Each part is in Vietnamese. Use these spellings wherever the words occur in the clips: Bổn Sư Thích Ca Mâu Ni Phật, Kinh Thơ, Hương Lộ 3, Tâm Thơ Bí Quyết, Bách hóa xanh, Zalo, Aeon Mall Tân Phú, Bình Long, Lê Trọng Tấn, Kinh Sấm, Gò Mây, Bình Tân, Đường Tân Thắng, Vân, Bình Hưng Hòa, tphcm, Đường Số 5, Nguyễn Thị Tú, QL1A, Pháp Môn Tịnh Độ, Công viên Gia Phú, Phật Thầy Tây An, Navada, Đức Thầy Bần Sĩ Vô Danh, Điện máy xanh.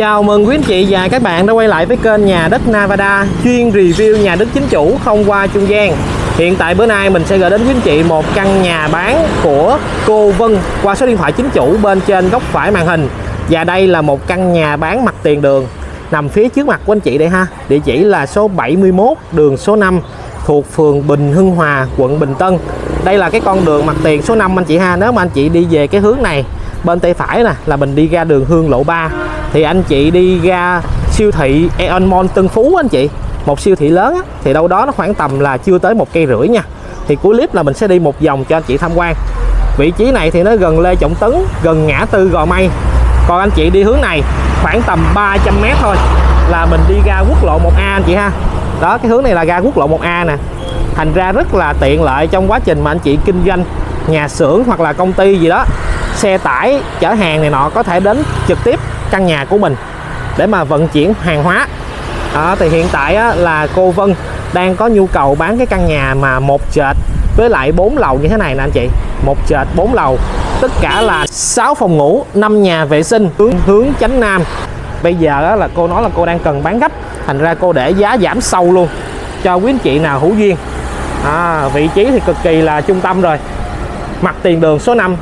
Chào mừng quý anh chị và các bạn đã quay lại với kênh Nhà đất Navada, chuyên review nhà đất chính chủ không qua trung gian. Hiện tại bữa nay mình sẽ gửi đến quý anh chị một căn nhà bán của cô Vân qua số điện thoại chính chủ bên trên góc phải màn hình. Và đây là một căn nhà bán mặt tiền đường nằm phía trước mặt của anh chị đây ha. Địa chỉ là số 71 đường số 5 thuộc phường Bình Hưng Hòa, quận Bình Tân. Đây là cái con đường mặt tiền số 5 anh chị ha. Nếu mà anh chị đi về cái hướng này, bên tay phải nè là mình đi ra đường Hương Lộ 3 thì anh chị đi ra siêu thị Aeon Mall Tân Phú anh chị, một siêu thị lớn á, thì đâu đó nó khoảng tầm là chưa tới 1,5 cây nha. Thì cuối clip là mình sẽ đi một vòng cho anh chị tham quan. Vị trí này thì nó gần Lê Trọng Tấn, gần ngã tư Gò Mây. Còn anh chị đi hướng này khoảng tầm 300 m thôi là mình đi ra quốc lộ 1A anh chị ha. Đó, cái hướng này là ra quốc lộ 1A nè. Thành ra rất là tiện lợi trong quá trình mà anh chị kinh doanh nhà xưởng hoặc là công ty gì đó, xe tải chở hàng này nọ có thể đến trực tiếp căn nhà của mình để mà vận chuyển hàng hóa. Đó, thì hiện tại á, là cô Vân đang có nhu cầu bán cái căn nhà mà 1 trệt với lại 4 lầu như thế này nè anh chị. 1 trệt 4 lầu, tất cả là 6 phòng ngủ, 5 nhà vệ sinh, hướng chánh nam. Bây giờ á, là cô nói là cô đang cần bán gấp, thành ra cô để giá giảm sâu luôn cho quý anh chị nào hữu duyên. Vị trí thì cực kỳ là trung tâm rồi, mặt tiền đường số 5.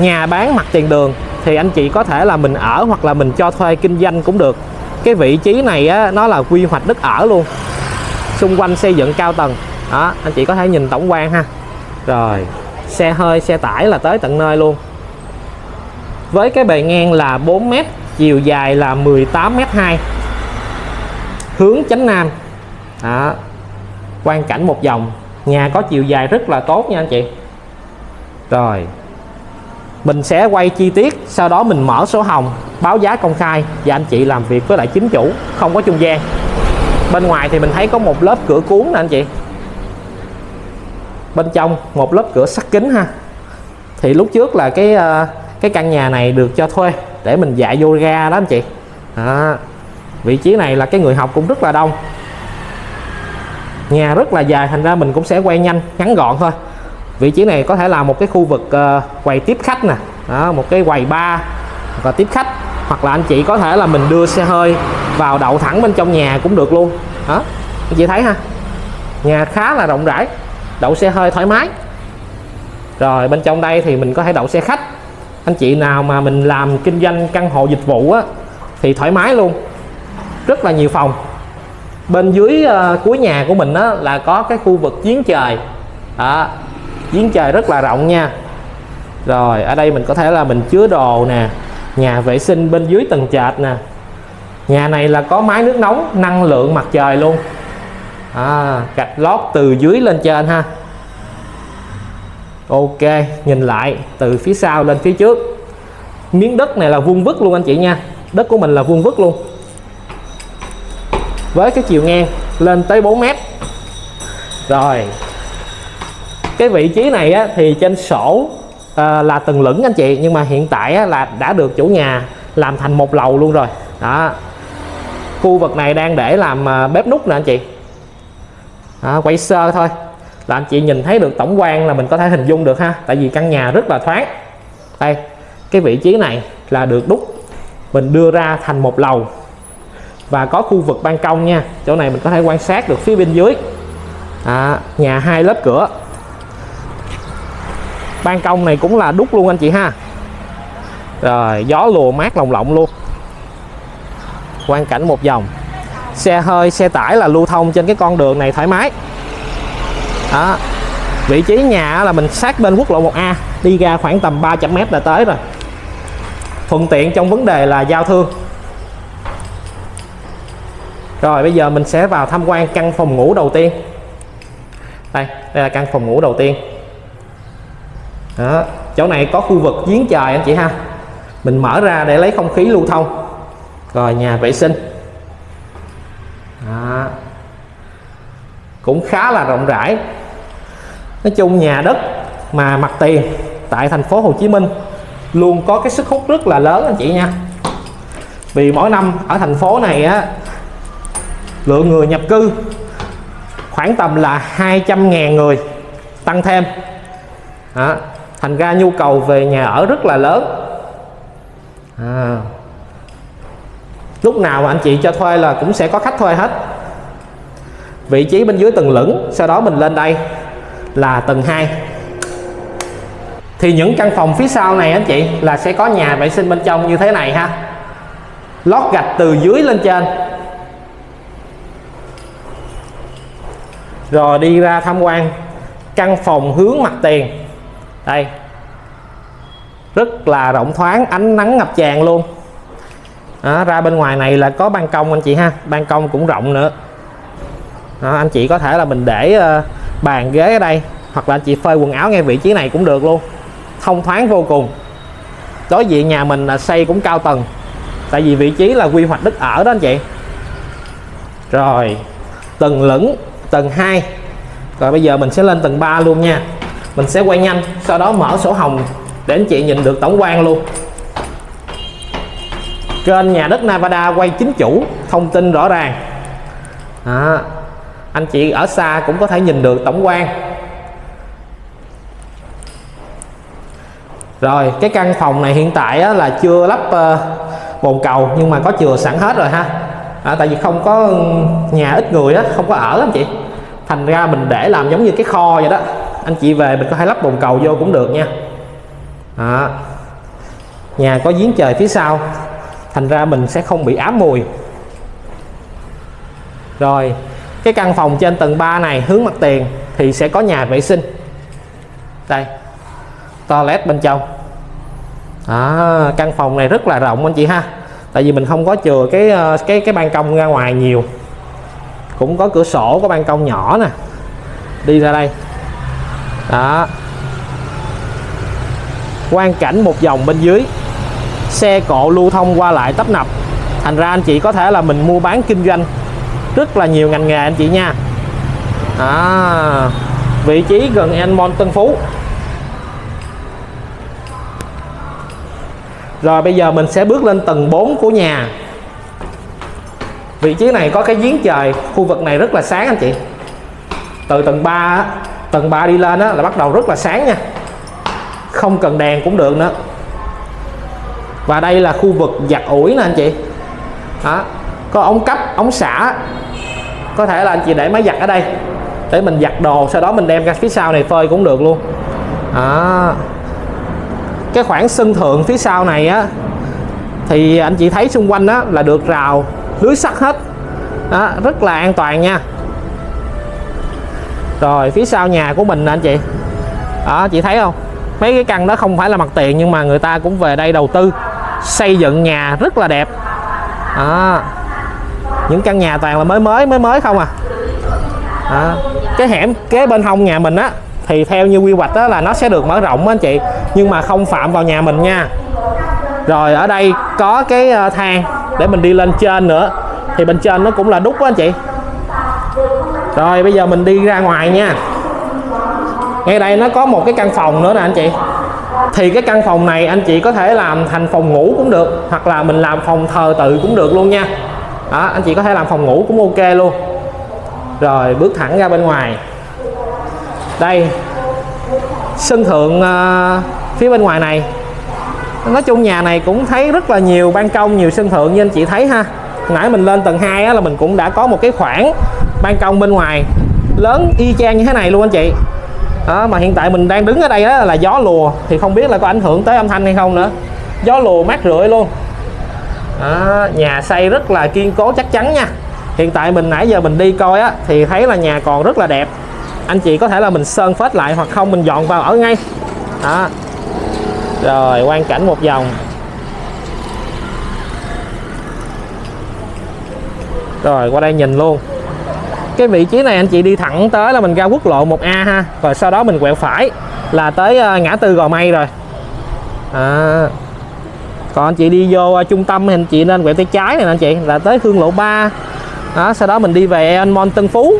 Nhà bán mặt tiền đường thì anh chị có thể là mình ở hoặc là mình cho thuê kinh doanh cũng được. Cái vị trí này á, nó là quy hoạch đất ở luôn, xung quanh xây dựng cao tầng. Đó, anh chị có thể nhìn tổng quan ha. Rồi xe hơi, xe tải là tới tận nơi luôn. Với cái bề ngang là 4 m, chiều dài là 18,2 m, hướng chánh nam. Đó, quan cảnh một vòng, nhà có chiều dài rất là tốt nha anh chị. Rồi mình sẽ quay chi tiết, sau đó mình mở sổ hồng, báo giá công khai và anh chị làm việc với lại chính chủ, không có trung gian. Bên ngoài thì mình thấy có một lớp cửa cuốn nè anh chị. Bên trong một lớp cửa sắt kính ha. Thì lúc trước là cái căn nhà này được cho thuê để mình dạy yoga đó anh chị. Đó, vị trí này là cái người học cũng rất là đông. Nhà rất là dài, thành ra mình cũng sẽ quay nhanh ngắn gọn thôi. Vị trí này có thể là một cái khu vực quầy tiếp khách nè. Đó, một cái quầy bar và tiếp khách, hoặc là anh chị có thể là mình đưa xe hơi vào đậu thẳng bên trong nhà cũng được luôn. Đó, anh chị thấy ha, nhà khá là rộng rãi, đậu xe hơi thoải mái. Rồi bên trong đây thì mình có thể đậu xe khách. Anh chị nào mà mình làm kinh doanh căn hộ dịch vụ á, thì thoải mái luôn, rất là nhiều phòng. Bên dưới cuối nhà của mình á, là có cái khu vực giếng trời. Đó, giếng trời rất là rộng nha. Rồi ở đây mình có thể là mình chứa đồ nè, nhà vệ sinh bên dưới tầng trệt nè. Nhà này là có máy nước nóng, năng lượng mặt trời luôn. Gạch lót từ dưới lên trên ha. Ok, nhìn lại từ phía sau lên phía trước. Miếng đất này là vuông vức luôn anh chị nha. Đất của mình là vuông vức luôn. Với cái chiều ngang lên tới 4 m. Rồi cái vị trí này á, thì trên sổ là tầng lửng anh chị, nhưng mà hiện tại á, là đã được chủ nhà làm thành 1 lầu luôn rồi. Đó, khu vực này đang để làm bếp nút nè anh chị. Đó, quay sơ thôi là anh chị nhìn thấy được tổng quan, là mình có thể hình dung được ha, tại vì căn nhà rất là thoáng. Đây, cái vị trí này là được đúc, mình đưa ra thành 1 lầu và có khu vực ban công nha. Chỗ này mình có thể quan sát được phía bên dưới. Đó, nhà 2 lớp cửa, ban công này cũng là đúc luôn anh chị ha. Rồi gió lùa mát lồng lộng luôn. Quan cảnh một vòng, xe hơi xe tải là lưu thông trên cái con đường này thoải mái. Đó, vị trí nhà là mình sát bên quốc lộ 1A, đi ra khoảng tầm 300 m là tới rồi, thuận tiện trong vấn đề là giao thương. Rồi bây giờ mình sẽ vào tham quan căn phòng ngủ đầu tiên. Đây là căn phòng ngủ đầu tiên. Đó, chỗ này có khu vực giếng trời anh chị ha, mình mở ra để lấy không khí lưu thông. Rồi nhà vệ sinh. Đó, cũng khá là rộng rãi. Nói chung nhà đất mà mặt tiền tại thành phố Hồ Chí Minh luôn có cái sức hút rất là lớn anh chị nha. Vì mỗi năm ở thành phố này á, lượng người nhập cư khoảng tầm là 200.000 người tăng thêm. Đó, thành ra nhu cầu về nhà ở rất là lớn. lúc nào mà anh chị cho thuê là cũng sẽ có khách thuê hết. Vị trí bên dưới tầng lửng, sau đó mình lên đây là tầng 2. Thì những căn phòng phía sau này anh chị là sẽ có nhà vệ sinh bên trong như thế này ha, lót gạch từ dưới lên trên. Rồi đi ra tham quan căn phòng hướng mặt tiền đây, rất là rộng thoáng, ánh nắng ngập tràn luôn. Đó, ra bên ngoài này là có ban công anh chị ha, ban công cũng rộng nữa. Đó, anh chị có thể là mình để bàn ghế ở đây, hoặc là anh chị phơi quần áo ngay vị trí này cũng được luôn, thông thoáng vô cùng. Đối diện nhà mình là xây cũng cao tầng, tại vì vị trí là quy hoạch đất ở đó anh chị. Rồi tầng lửng, tầng 2. Rồi bây giờ mình sẽ lên tầng 3 luôn nha. Mình sẽ quay nhanh, sau đó mở sổ hồng để anh chị nhìn được tổng quan luôn. Kênh nhà đất Navada quay chính chủ, thông tin rõ ràng. Đó, anh chị ở xa cũng có thể nhìn được tổng quan. Rồi cái căn phòng này hiện tại á, là chưa lắp bồn cầu, nhưng mà có chừa sẵn hết rồi ha. À, tại vì không có nhà, ít người á, không có ở lắm chị, thành ra mình để làm giống như cái kho vậy đó. Anh chị về mình có thể lắp bồn cầu vô cũng được nha. À, nhà có giếng trời phía sau, thành ra mình sẽ không bị ám mùi. Rồi cái căn phòng trên tầng 3 này hướng mặt tiền thì sẽ có nhà vệ sinh đây, toilet bên trong. À, căn phòng này rất là rộng anh chị ha, tại vì mình không có chừa cái ban công ra ngoài nhiều, cũng có cửa sổ, có ban công nhỏ nè. Đi ra đây đó, quang cảnh một dòng bên dưới, xe cộ lưu thông qua lại tấp nập, thành ra anh chị có thể là mình mua bán kinh doanh rất là nhiều ngành nghề anh chị nha. Đó, vị trí gần Aeon Mall Tân Phú. Rồi bây giờ mình sẽ bước lên tầng 4 của nhà. Vị trí này có cái giếng trời, khu vực này rất là sáng anh chị. Từ tầng 3 đi lên đó là bắt đầu rất là sáng nha, không cần đèn cũng được nữa. Và đây là khu vực giặt ủi nè anh chị. Đó, có ống cấp, ống xả, có thể là anh chị để máy giặt ở đây để mình giặt đồ, sau đó mình đem ra phía sau này phơi cũng được luôn. Đó, cái khoảng sân thượng phía sau này á, thì anh chị thấy xung quanh á là được rào lưới sắt hết. Đó, rất là an toàn nha. Rồi phía sau nhà của mình nè anh chị, đó chị thấy không, mấy cái căn đó không phải là mặt tiền nhưng mà người ta cũng về đây đầu tư xây dựng nhà rất là đẹp. Đó, những căn nhà toàn là mới không à. Đó, cái hẻm kế bên hông nhà mình á thì theo như quy hoạch đó là nó sẽ được mở rộng anh chị, nhưng mà không phạm vào nhà mình nha. Rồi ở đây có cái thang để mình đi lên trên nữa, thì bên trên nó cũng là đúc đó anh chị. Rồi bây giờ mình đi ra ngoài nha. Ngay đây nó có một cái căn phòng nữa nè anh chị, thì cái căn phòng này anh chị có thể làm thành phòng ngủ cũng được, hoặc là mình làm phòng thờ tự cũng được luôn nha. Đó, anh chị có thể làm phòng ngủ cũng ok luôn. Rồi bước thẳng ra bên ngoài. Đây, sân thượng phía bên ngoài này. Nói chung nhà này cũng thấy rất là nhiều ban công, nhiều sân thượng như anh chị thấy ha. Nãy mình lên tầng 2 á, là mình cũng đã có một cái khoảng ban công bên ngoài lớn y chang như thế này luôn anh chị. Đó, mà hiện tại mình đang đứng ở đây đó là gió lùa, thì không biết là có ảnh hưởng tới âm thanh hay không nữa. Gió lùa mát rượi luôn. Đó, nhà xây rất là kiên cố chắc chắn nha. Hiện tại mình nãy giờ mình đi coi á, thì thấy là nhà còn rất là đẹp. Anh chị có thể là mình sơn phết lại, hoặc không mình dọn vào ở ngay. Đó, rồi quang cảnh một vòng. Rồi qua đây nhìn luôn. Cái vị trí này anh chị đi thẳng tới là mình ra quốc lộ 1A ha, rồi sau đó mình quẹo phải là tới ngã tư Gò Mây rồi. À, còn anh chị đi vô trung tâm thì anh chị nên quẹo tay trái này anh chị, là tới Hương Lộ 3. Đó, sau đó mình đi về Aeon Mall Tân Phú.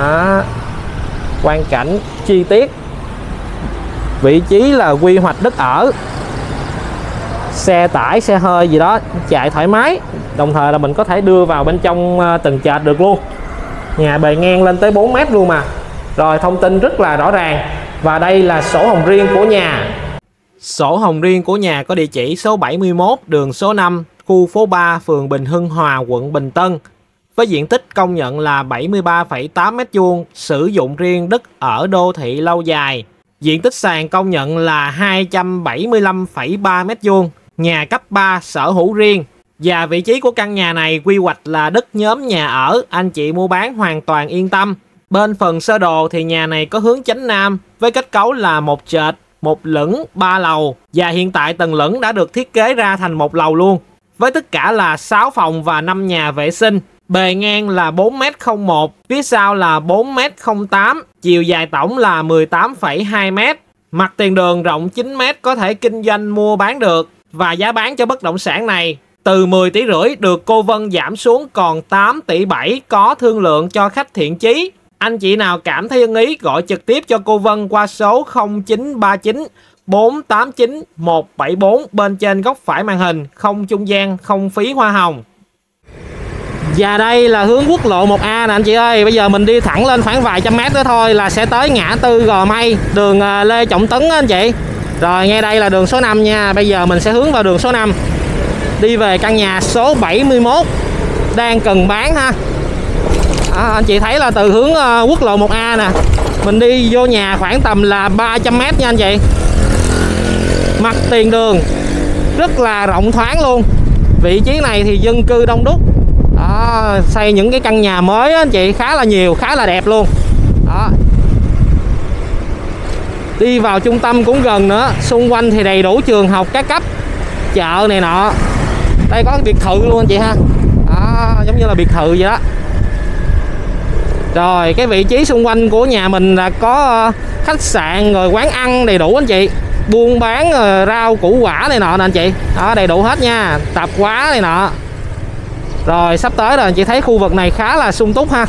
Đó, quan cảnh chi tiết, vị trí là quy hoạch đất ở, xe tải, xe hơi gì đó chạy thoải mái, đồng thời là mình có thể đưa vào bên trong từng trệt được luôn. Nhà bề ngang lên tới 4 mét luôn mà. Rồi thông tin rất là rõ ràng. Và đây là sổ hồng riêng của nhà. Sổ hồng riêng của nhà có địa chỉ số 71 đường số 5 khu phố 3, phường Bình Hưng Hòa, quận Bình Tân, với diện tích công nhận là 73,8 m2, sử dụng riêng đất ở đô thị lâu dài. Diện tích sàn công nhận là 275,3 m2, nhà cấp 3 sở hữu riêng. Và vị trí của căn nhà này quy hoạch là đất nhóm nhà ở, anh chị mua bán hoàn toàn yên tâm. Bên phần sơ đồ thì nhà này có hướng chánh nam với kết cấu là một trệt, một lửng, 3 lầu. Và hiện tại tầng lửng đã được thiết kế ra thành một lầu luôn, với tất cả là 6 phòng và 5 nhà vệ sinh. Bề ngang là 4m01, phía sau là 4m08, chiều dài tổng là 18,2m. Mặt tiền đường rộng 9m, có thể kinh doanh mua bán được. Và giá bán cho bất động sản này từ 10,5 tỷ được cô Vân giảm xuống còn 8,7 tỷ, có thương lượng cho khách thiện chí. Anh chị nào cảm thấy ưng ý gọi trực tiếp cho cô Vân qua số 0939 489 174 bên trên góc phải màn hình, không trung gian, không phí hoa hồng. Và đây là hướng quốc lộ 1A nè anh chị ơi. Bây giờ mình đi thẳng lên khoảng vài trăm mét nữa thôi là sẽ tới ngã tư Gò Mây, đường Lê Trọng Tấn anh chị. Rồi ngay đây là đường số 5 nha. Bây giờ mình sẽ hướng vào đường số 5, đi về căn nhà số 71 đang cần bán ha. Anh chị thấy là từ hướng quốc lộ 1A nè, mình đi vô nhà khoảng tầm là 300m nha anh chị. Mặt tiền đường rất là rộng thoáng luôn. Vị trí này thì dân cư đông đúc. Đó, xây những cái căn nhà mới anh chị khá là nhiều, khá là đẹp luôn. Đó. Đi vào trung tâm cũng gần nữa. Xung quanh thì đầy đủ trường học các cấp, chợ này nọ. Đây có biệt thự luôn anh chị ha. Đó, giống như là biệt thự vậy đó. Rồi cái vị trí xung quanh của nhà mình là có khách sạn rồi quán ăn đầy đủ anh chị. Buôn bán rau củ quả này nọ nè anh chị. Đó, đầy đủ hết nha. Tạp hóa này nọ. Rồi sắp tới rồi anh chị thấy khu vực này khá là sung túc ha.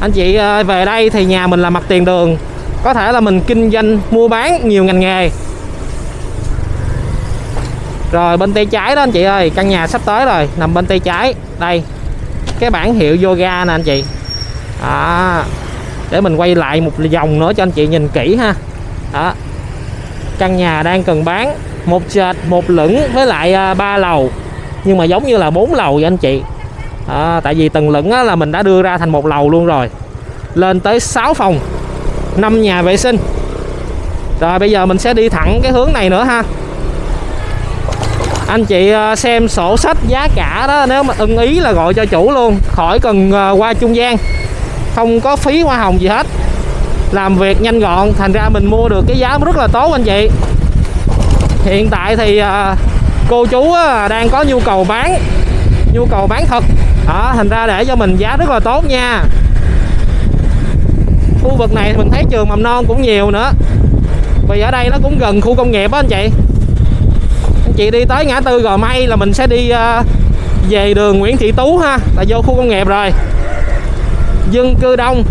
Anh chị về đây thì nhà mình là mặt tiền đường, có thể là mình kinh doanh mua bán nhiều ngành nghề. Rồi bên tay trái đó anh chị ơi, căn nhà sắp tới rồi, nằm bên tay trái. Đây, cái bảng hiệu yoga nè anh chị. À, để mình quay lại một vòng nữa cho anh chị nhìn kỹ ha. Đó. Căn nhà đang cần bán, một trệt, một lửng với lại 3 lầu, nhưng mà giống như là 4 lầu vậy anh chị. À, tại vì tầng lửng là mình đã đưa ra thành một lầu luôn rồi. Lên tới 6 phòng, 5 nhà vệ sinh. Rồi bây giờ mình sẽ đi thẳng cái hướng này nữa ha. Anh chị xem sổ sách giá cả đó, nếu mà ưng ý là gọi cho chủ luôn, khỏi cần qua trung gian, không có phí hoa hồng gì hết. Làm việc nhanh gọn, thành ra mình mua được cái giá rất là tốt anh chị. Hiện tại thì cô chú đang có nhu cầu bán thật đó, thành ra để cho mình giá rất là tốt nha. Khu vực này mình thấy trường mầm non cũng nhiều nữa, vì ở đây nó cũng gần khu công nghiệp á anh chị. Anh chị đi tới ngã tư Gò Mây là mình sẽ đi về đường Nguyễn Thị Tú ha, là vô khu công nghiệp rồi. Dân cư đông.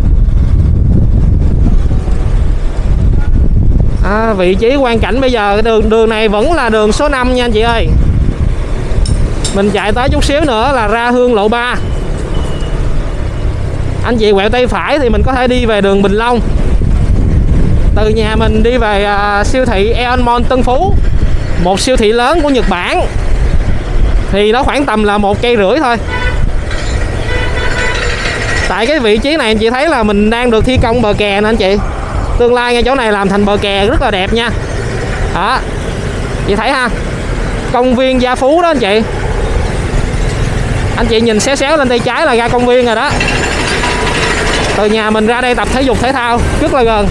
À, vị trí quan cảnh bây giờ cái đường này vẫn là đường số 5 nha anh chị ơi. Mình chạy tới chút xíu nữa là ra Hương lộ 3. Anh chị quẹo tay phải thì mình có thể đi về đường Bình Long. Từ nhà mình đi về siêu thị Aeon Mall Tân Phú, một siêu thị lớn của Nhật Bản, thì nó khoảng tầm là 1,5 cây thôi. Tại cái vị trí này anh chị thấy là mình đang được thi công bờ kè nè anh chị. Tương lai ngay chỗ này làm thành bờ kè rất là đẹp nha. Đó, chị thấy ha. Công viên Gia Phú đó anh chị. Anh chị nhìn xéo xéo lên tay trái là ra công viên rồi đó. Từ nhà mình ra đây tập thể dục thể thao rất là gần.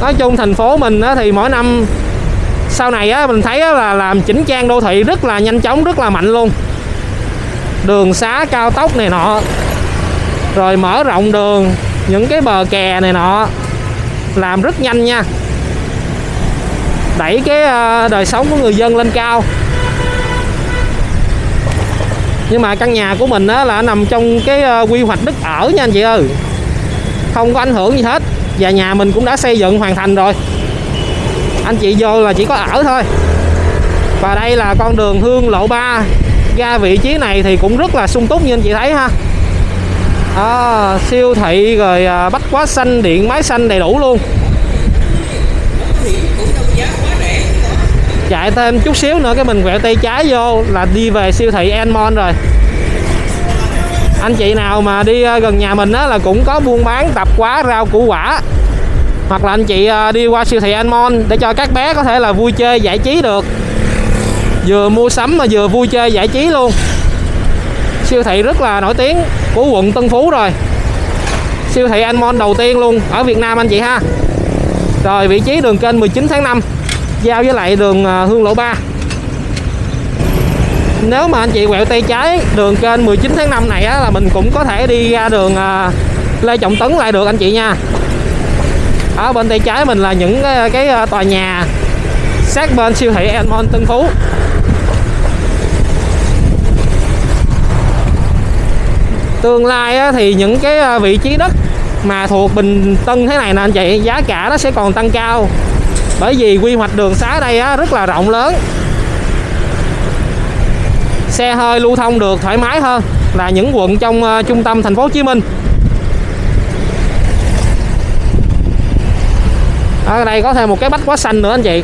Nói chung thành phố mình thì mỗi năm sau này mình thấy là làm chỉnh trang đô thị rất là nhanh chóng, rất là mạnh luôn. Đường xá cao tốc này nọ, rồi mở rộng đường, những cái bờ kè này nọ, làm rất nhanh nha. Đẩy cái đời sống của người dân lên cao. Nhưng mà căn nhà của mình là nằm trong cái quy hoạch đất ở nha anh chị ơi, không có ảnh hưởng gì hết. Và nhà mình cũng đã xây dựng hoàn thành rồi. Anh chị vô là chỉ có ở thôi. Và đây là con đường Hương lộ 3. Ra vị trí này thì cũng rất là sung túc như anh chị thấy ha. À, siêu thị rồi Bách Hóa Xanh, Điện Máy Xanh đầy đủ luôn. chạy thêm chút xíu nữa cái mình quẹo tay trái vô là đi về siêu thị Aeon Mall rồi. Anh chị nào mà đi gần nhà mình á là cũng có buôn bán tạp hóa, rau củ quả, hoặc là anh chị đi qua siêu thị Aeon Mall để cho các bé có thể là vui chơi giải trí được, vừa mua sắm mà vừa vui chơi giải trí luôn. Siêu thị rất là nổi tiếng của quận Tân Phú rồi, siêu thị Aeon Mall đầu tiên luôn ở Việt Nam anh chị ha. Rồi vị trí đường kênh 19 tháng 5 giao với lại đường Hương Lộ 3. Nếu mà anh chị quẹo tay trái đường kênh 19 tháng 5 này á, là mình cũng có thể đi ra đường Lê Trọng Tấn lại được anh chị nha. Ở bên tay trái mình là những cái tòa nhà sát bên siêu thị Aeon Mall Tân Phú. Tương lai á, thì những cái vị trí đất mà thuộc Bình Tân thế này nè anh chị, giá cả nó sẽ còn tăng cao, bởi vì quy hoạch đường xá đây á, rất là rộng lớn, xe hơi lưu thông được thoải mái hơn là những quận trong trung tâm thành phố Hồ Chí Minh. Ở đây có thêm một cái Bách Hóa Xanh nữa anh chị.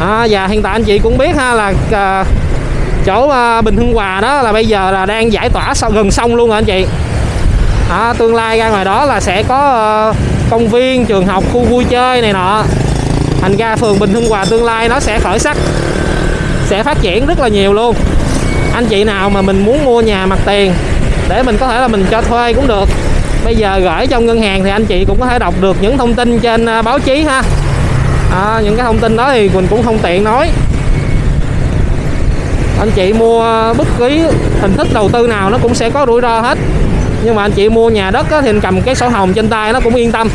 Và hiện tại anh chị cũng biết ha, là chỗ Bình Hưng Hòa đó là bây giờ là đang giải tỏa gần xong luôn rồi anh chị. Tương lai ra ngoài đó là sẽ có công viên, trường học, khu vui chơi này nọ. Thành ra phường Bình Hưng Hòa tương lai nó sẽ khởi sắc, sẽ phát triển rất là nhiều luôn. Anh chị nào mà mình muốn mua nhà mặt tiền để mình có thể là mình cho thuê cũng được, bây giờ gửi trong ngân hàng thì anh chị cũng có thể đọc được những thông tin trên báo chí ha. Những cái thông tin đó thì mình cũng không tiện nói. Anh chị mua bất cứ hình thức đầu tư nào nó cũng sẽ có rủi ro hết, nhưng mà anh chị mua nhà đất thì cầm cái sổ hồng trên tay nó cũng yên tâm.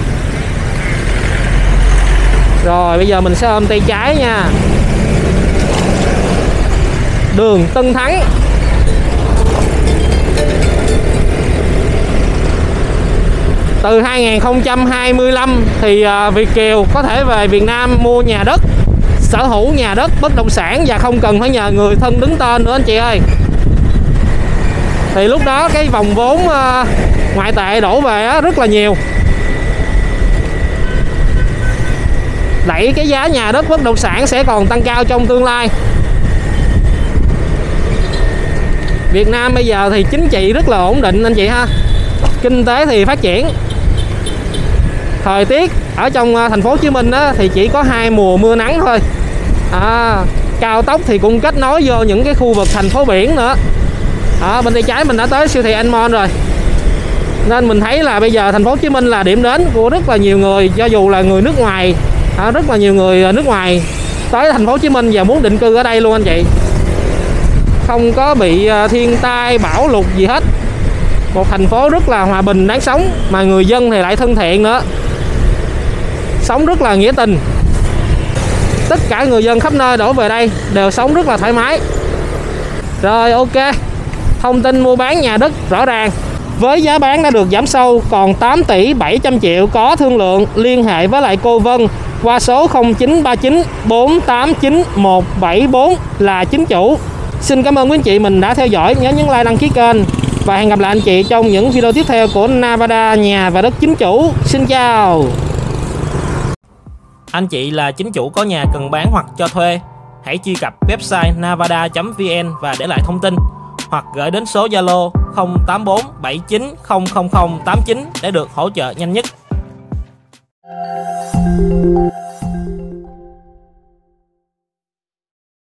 Rồi bây giờ mình sẽ ôm tay trái nha, đường Tân Thắng. Từ 2025 thì Việt kiều có thể về Việt Nam mua nhà đất, sở hữu nhà đất bất động sản và không cần phải nhờ người thân đứng tên nữa anh chị ơi. Thì lúc đó cái vòng vốn ngoại tệ đổ về rất là nhiều, đẩy cái giá nhà đất bất động sản sẽ còn tăng cao trong tương lai. Việt Nam bây giờ thì chính trị rất là ổn định anh chị ha, kinh tế thì phát triển. Thời tiết ở trong thành phố Hồ Chí Minh đó, thì chỉ có 2 mùa mưa nắng thôi. Cao tốc thì cũng kết nối vô những cái khu vực thành phố biển nữa. Bên tay trái mình đã tới siêu thị Aeon Mall rồi, nên mình thấy là bây giờ thành phố Hồ Chí Minh là điểm đến của rất là nhiều người, cho dù là người nước ngoài. Rất là nhiều người nước ngoài tới thành phố Hồ Chí Minh và muốn định cư ở đây luôn anh chị, không có bị thiên tai bão lụt gì hết. Một thành phố rất là hòa bình đáng sống, mà người dân thì lại thân thiện nữa, sống rất là nghĩa tình. Tất cả người dân khắp nơi đổ về đây đều sống rất là thoải mái. Rồi ok, thông tin mua bán nhà đất rõ ràng, với giá bán đã được giảm sâu còn 8 tỷ 700 triệu có thương lượng. Liên hệ với lại cô Vân qua số 0939 489 174 là chính chủ. Xin cảm ơn quý anh chị mình đã theo dõi, nhớ nhấn like, đăng ký kênh và hẹn gặp lại anh chị trong những video tiếp theo của Navada nhà và đất chính chủ. Xin chào. Anh chị là chính chủ có nhà cần bán hoặc cho thuê, hãy truy cập website navada.vn và để lại thông tin, hoặc gửi đến số Zalo 0847900089 để được hỗ trợ nhanh nhất.